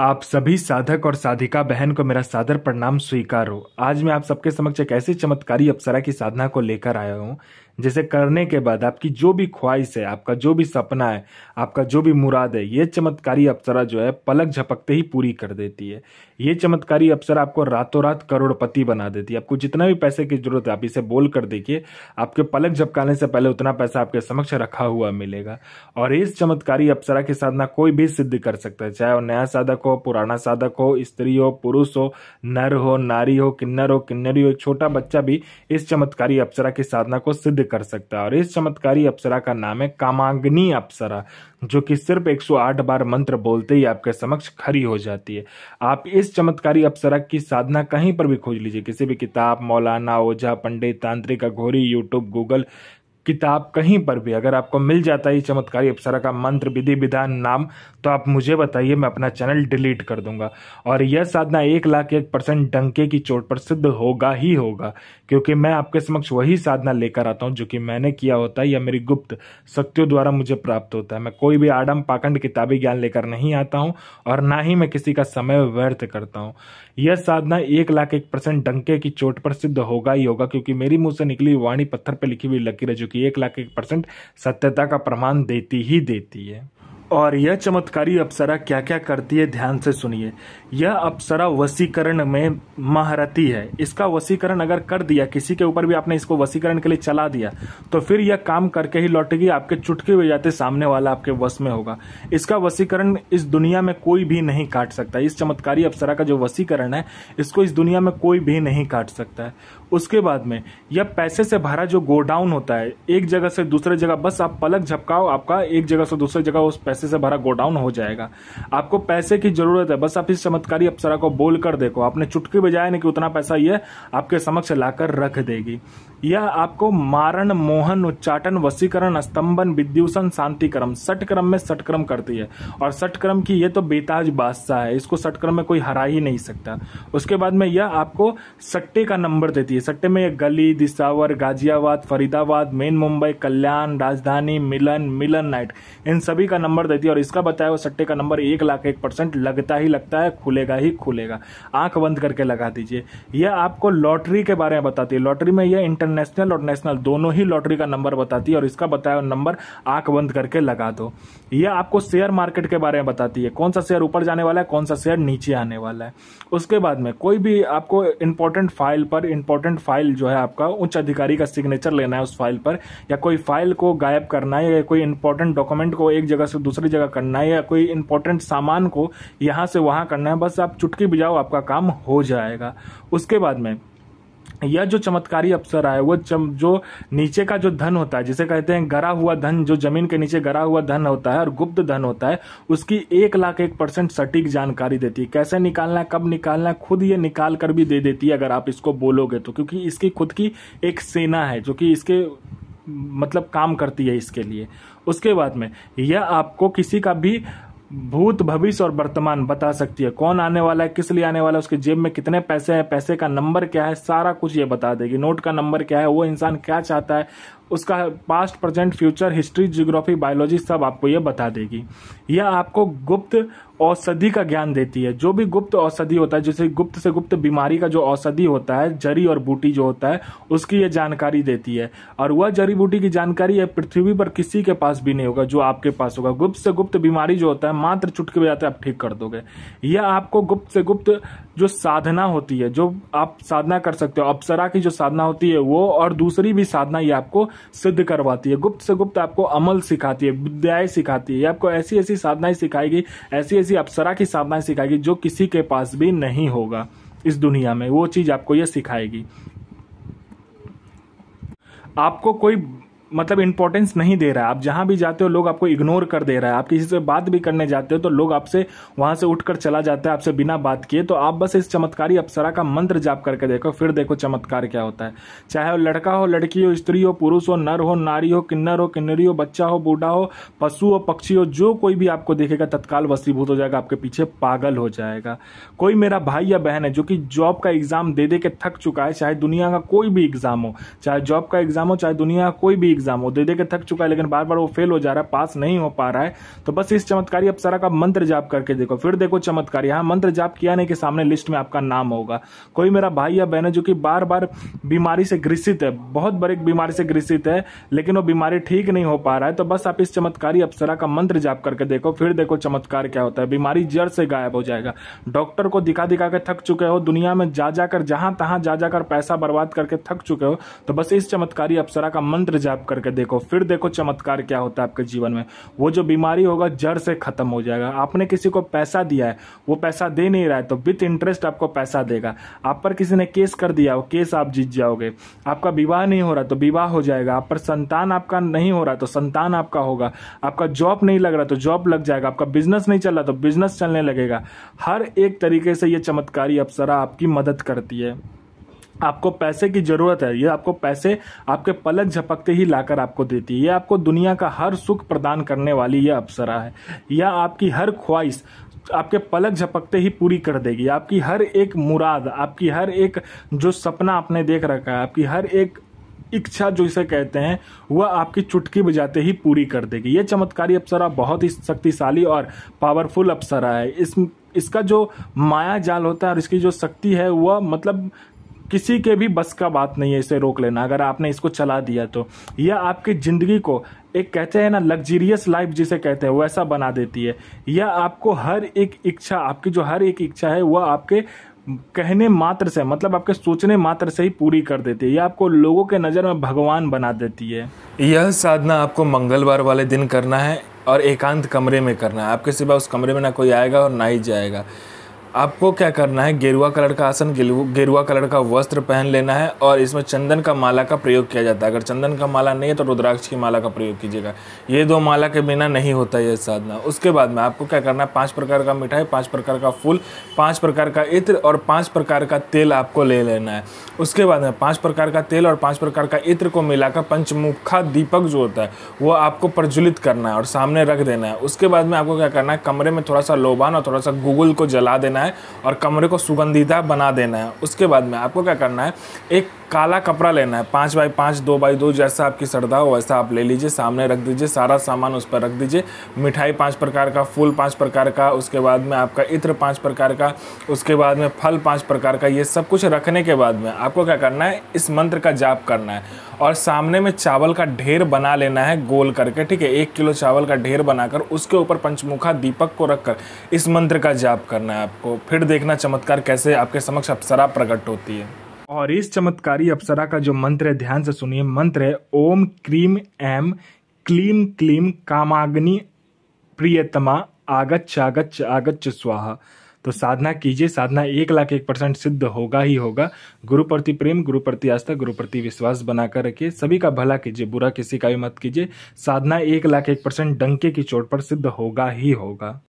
आप सभी साधक और साधिका बहन को मेरा सादर प्रणाम स्वीकार हो। आज मैं आप सबके समक्ष एक ऐसी चमत्कारी अप्सरा की साधना को लेकर आया हूँ, जिसे करने के बाद आपकी जो भी ख्वाहिश है, आपका जो भी सपना है, आपका जो भी मुराद है, ये चमत्कारी अप्सरा जो है पलक झपकते ही पूरी कर देती है। ये चमत्कारी अप्सरा आपको रातों रात करोड़पति बना देती है। आपको जितना भी पैसे की जरूरत है, आप इसे बोल कर देखिए, आपके पलक झपकाने से पहले उतना पैसा आपके समक्ष रखा हुआ मिलेगा। और इस चमत्कारी अप्सरा की साधना कोई भी सिद्ध कर सकता है, चाहे वो नया साधक हो, पुराना साधक हो, स्त्री हो, पुरुष हो, नर हो, नारी हो, किन्नर हो, किन्नरी हो, छोटा बच्चा भी इस चमत्कारी अप्सरा की साधना को सिद्ध कर सकता है। और इस चमत्कारी अप्सरा का नाम है कामाग्नि अप्सरा, जो कि सिर्फ 108 बार मंत्र बोलते ही आपके समक्ष खड़ी हो जाती है। आप इस चमत्कारी अप्सरा की साधना कहीं पर भी खोज लीजिए, किसी भी किताब, मौलाना, ओझा, पंडित, तांत्रिक, अघोरी, यूट्यूब, गूगल, किताब, कहीं पर भी अगर आपको मिल जाता है चमत्कारी अप्सरा का मंत्र, विधि, विधान, नाम, तो आप मुझे बताइए, मैं अपना चैनल डिलीट कर दूंगा। और यह साधना 101% डंके की चोट पर सिद्ध होगा ही होगा, क्योंकि मैं आपके समक्ष वही साधना लेकर आता हूं जो कि मैंने किया होता है या मेरी गुप्त शक्तियों द्वारा मुझे प्राप्त होता है। मैं कोई भी आडम पाखंड किताबी ज्ञान लेकर नहीं आता हूँ और ना ही मैं किसी का समय व्यर्थ करता हूँ। यह साधना 101% डंके की चोट पर सिद्ध होगा ही होगा, क्योंकि मेरी मुँह से निकली वाणी पत्थर पर लिखी हुई लकीर है, जो कि 101% सत्यता का प्रमाण देती ही देती है। और यह चमत्कारी अप्सरा क्या क्या करती है, ध्यान से सुनिए। यह अप्सरा वशीकरण में महारथी है। इसका वशीकरण अगर कर दिया, किसी के ऊपर भी आपने इसको वशीकरण के लिए चला दिया, तो फिर यह काम करके ही लौटेगी। आपके चुटके बजाते सामने वाला आपके वश में होगा। इसका वशीकरण इस दुनिया में कोई भी नहीं काट सकता। इस चमत्कारी अप्सरा का जो वशीकरण है, इसको इस दुनिया में कोई भी नहीं काट सकता है। उसके बाद में यह पैसे से भरा जो गोडाउन होता है, एक जगह से दूसरे जगह, बस आप पलक झपकाओ, आपका एक जगह से दूसरे जगह उस पैसे से भरा गोडाउन हो जाएगा। आपको पैसे की जरूरत है, बस आप इस चमत्कारी अप्सरा को बोल कर देखो, आपने चुटकी बजाया नहीं कि उतना पैसा यह आपके समक्ष लाकर रख देगी। यह आपको मारण, मोहन, उच्चाटन, वशीकरण, स्तंभन, विद्यूषण, शांतिक्रम, सटक्रम में सटक्रम करती है। और सटक्रम की यह तो बेताज बादशाह है, इसको सटक्रम में कोई हरा ही नहीं सकता। उसके बाद में यह आपको सट्टे का नंबर देती है। सट्टे में गली, दिसावर, गाजियाबाद, फरीदाबाद, मेन मुंबई, कल्याण, राजधानी, मिलन, मिलन नाइट, इन सभी का नंबर देती है। और इसका बताया हुआ सट्टे का नंबर 101% लगता ही लगता है, खुलेगा ही खुलेगा। आंख बंद करके लगा दीजिए। यह आपको लॉटरी के बारे में बताती है। लॉटरी में यह इंटरनेशनल और नेशनल दोनों ही लॉटरी का नंबर बताती है, और इसका बताया हुआ नंबर आंख बंद करके लगा दो। यह आपको शेयर मार्केट के बारे में बताती है, कौन सा शेयर ऊपर जाने वाला है, कौन सा शेयर नीचे आने वाला है। उसके बाद में कोई भी आपको इंपॉर्टेंट फाइल पर, इंपॉर्टेंट फाइल जो है आपका उच्च अधिकारी का सिग्नेचर लेना है उस फाइल पर, या कोई फाइल को गायब करना है, या कोई इंपॉर्टेंट डॉक्यूमेंट को एक जगह से दूसरी जगह करना है, या कोई इंपॉर्टेंट सामान को यहां से वहां करना है, बस आप चुटकी बजाओ, आपका काम हो जाएगा। उसके बाद में यह जो चमत्कारी अप्सरा है, वो जो नीचे का जो धन होता है, जिसे कहते हैं गरा हुआ धन, जो जमीन के नीचे गरा हुआ धन होता है और गुप्त धन होता है, उसकी 101% सटीक जानकारी देती है। कैसे निकालना, कब निकालना, खुद ये निकाल कर भी दे देती है अगर आप इसको बोलोगे तो, क्योंकि इसकी खुद की एक सेना है जो कि इसके मतलब काम करती है इसके लिए। उसके बाद में यह आपको किसी का भी भूत, भविष्य और वर्तमान बता सकती है। कौन आने वाला है, किस लिए आने वाला है, उसके जेब में कितने पैसे हैं, पैसे का नंबर क्या है, सारा कुछ ये बता देगी। नोट का नंबर क्या है, वो इंसान क्या चाहता है, उसका past, present, future, history, geography, biology, सब आपको ये बता देगी। यह आपको गुप्त औषधि का ज्ञान देती है। जो भी गुप्त औषधि होता है, जैसे गुप्त से गुप्त बीमारी का जो औषधि होता है, जड़ी और बूटी जो होता है, उसकी यह जानकारी देती है। और वह जड़ी बूटी की जानकारी यह पृथ्वी पर किसी के पास भी नहीं होगा जो आपके पास होगा। गुप्त से गुप्त बीमारी जो होता है, मात्र चुटकी बजाते आप ठीक कर दोगे। यह आपको गुप्त से गुप्त जो साधना होती है, जो आप साधना कर सकते हो, अप्सरा की जो साधना होती है वो, और दूसरी भी साधना यह आपको सिद्ध करवाती है। गुप्त से गुप्त आपको अमल सिखाती है, विद्याएं सिखाती है। आपको ऐसी ऐसी साधनाएं सिखाएगी, ऐसी ऐसी अप्सरा की साधनाएं सिखाएगी जो किसी के पास भी नहीं होगा इस दुनिया में, वो चीज आपको ये सिखाएगी। आपको कोई मतलब इंपॉर्टेंस नहीं दे रहा है, आप जहां भी जाते हो लोग आपको इग्नोर कर दे रहा है। आप किसी से बात भी करने जाते हो तो लोग आपसे वहां से उठकर चला जाता है, आपसे बिना बात किए। तो आप बस इस चमत्कारी अप्सरा का मंत्र जाप करके देखो, फिर देखो चमत्कार क्या होता है। चाहे वो लड़का हो, लड़की हो, स्त्री हो, पुरुष हो, नर हो, नारी हो, किन्नर हो, किन्नरी हो, बच्चा हो, बूढ़ा हो, पशु हो, पक्षी हो, जो कोई भी आपको देखेगा तत्काल वशीभूत हो जाएगा, आपके पीछे पागल हो जाएगा। कोई मेरा भाई या बहन है जो कि जॉब का एग्जाम दे दे के थक चुका है, चाहे दुनिया का कोई भी एग्जाम हो, चाहे जॉब का एग्जाम हो, चाहे दुनिया का कोई भी एग्जाम वो दे दे के थक चुका है लेकिन बार बार वो फेल हो जा रहा है, पास नहीं हो पा रहा है। तो बस इस चमत्कारी अप्सरा का मंत्र जाप करके देखो, फिर देखो चमत्कार। यहाँ मंत्र जाप किया नहीं कि सामने लिस्ट में आपका नाम होगा। कोई मेरा भाई या बहन है जो कि बार बार बीमारी से ग्रसित है, बहुत बड़ी बीमारी से ग्रसित है, लेकिन वो बीमारी ठीक नहीं हो पा रहा है, तो बस आप इस चमत्कारी अप्सरा का मंत्र जाप करके देखो, फिर देखो चमत्कार क्या होता है। बीमारी जड़ से गायब हो जाएगा। डॉक्टर को दिखा दिखा के थक चुके हो, दुनिया में जा जाकर जहां तहां जा जाकर पैसा बर्बाद करके थक चुके हो, तो बस इस चमत्कारी अप्सरा का मंत्र जाप करके देखो, फिर देखो चमत्कार क्या होता है आपके जीवन में। वो जो बीमारी होगा जड़ से खत्म हो जाएगा। आपने किसी को पैसा दिया है, वो पैसा दे नहीं रहा है, तो विथ इंटरेस्ट आपको पैसा देगा। आप पर किसी ने केस कर दिया, वो केस आप जीत जाओगे। आपका विवाह नहीं हो रहा तो विवाह हो जाएगा। आप पर संतान आपका नहीं हो रहा तो संतान आपका होगा। आपका जॉब नहीं लग रहा तो जॉब लग जाएगा। आपका बिजनेस नहीं चल रहा तो बिजनेस चलने लगेगा। हर एक तरीके से ये चमत्कारी अप्सरा आपकी मदद करती है। आपको पैसे की जरूरत है, ये आपको पैसे आपके पलक झपकते ही लाकर आपको देती है। ये आपको दुनिया का हर सुख प्रदान करने वाली यह अप्सरा है। यह आपकी हर ख्वाहिश आपके पलक झपकते ही पूरी कर देगी। आपकी हर एक मुराद, आपकी हर एक जो सपना आपने देख रखा है, आपकी हर एक इच्छा जो इसे कहते हैं, वह आपकी चुटकी बजाते ही पूरी कर देगी। ये चमत्कारी अप्सरा बहुत ही शक्तिशाली और पावरफुल अप्सरा है। इसका जो माया जाल होता है और इसकी जो शक्ति है, वह मतलब किसी के भी बस का बात नहीं है इसे रोक लेना। अगर आपने इसको चला दिया तो यह आपकी ज़िंदगी को एक कहते हैं ना लग्जरियस लाइफ जिसे कहते हैं, वैसा बना देती है। यह आपको हर एक इच्छा, आपकी जो हर एक इच्छा है, वह आपके कहने मात्र से, मतलब आपके सोचने मात्र से ही पूरी कर देती है। यह आपको लोगों के नज़र में भगवान बना देती है। यह साधना आपको मंगलवार वाले दिन करना है और एकांत कमरे में करना है। आपके सिवा उस कमरे में ना कोई आएगा और ना ही जाएगा। आपको क्या करना है, गेरुआ कलर का आसन, गेरुआ कलर का वस्त्र पहन लेना है और इसमें चंदन का माला का प्रयोग किया जाता है। अगर चंदन का माला नहीं है तो रुद्राक्ष की माला का प्रयोग कीजिएगा। ये दो माला के बिना नहीं होता यह साधना। उसके बाद में आपको क्या करना है, 5 प्रकार का मिठाई, 5 प्रकार का फूल, 5 प्रकार का इत्र और 5 प्रकार का तेल आपको ले लेना है। उसके बाद में 5 प्रकार का तेल और 5 प्रकार का इत्र को मिलाकर पंचमुखा दीपक जो होता है वो आपको प्रज्वलित करना है और सामने रख देना है। उसके बाद में आपको क्या करना है, कमरे में थोड़ा सा लोबान और थोड़ा सा गूगल को जला देना है और कमरे को सुगंधिता बना देना है। उसके बाद में आपको क्या करना है, एक काला कपड़ा लेना है, 5x5, 2x2, जैसा आपकी श्रद्धा हो वैसा आप ले लीजिए, सामने रख दीजिए, सारा सामान उस पर रख दीजिए। मिठाई 5 प्रकार का, फूल 5 प्रकार का, उसके बाद में आपका इत्र 5 प्रकार का, उसके बाद में फल 5 प्रकार का। ये सब कुछ रखने के बाद में आपको क्या करना है, इस मंत्र का जाप करना है और सामने में चावल का ढेर बना लेना है गोल करके, ठीक है। 1 किलो चावल का ढेर बनाकर उसके ऊपर पंचमुखा दीपक को रखकर इस मंत्र का जाप करना है आपको। फिर देखना चमत्कार कैसे आपके समक्ष अप्सरा प्रकट होती है। और इस चमत्कारी अप्सरा का जो मंत्र है, ध्यान से सुनिए, मंत्र है ओम क्रीम ऐम क्लीम क्लीम कामाग्नि प्रियतमा आगच्छ आगच्छ आगच्छ स्वाहा। तो साधना कीजिए, साधना 101% सिद्ध होगा ही होगा। गुरु प्रति प्रेम, गुरु प्रति आस्था, गुरु प्रति विश्वास बनाकर रखिए। सभी का भला कीजिए, बुरा किसी का भी मत कीजिए। साधना 101% डंके की चोट पर सिद्ध होगा ही होगा।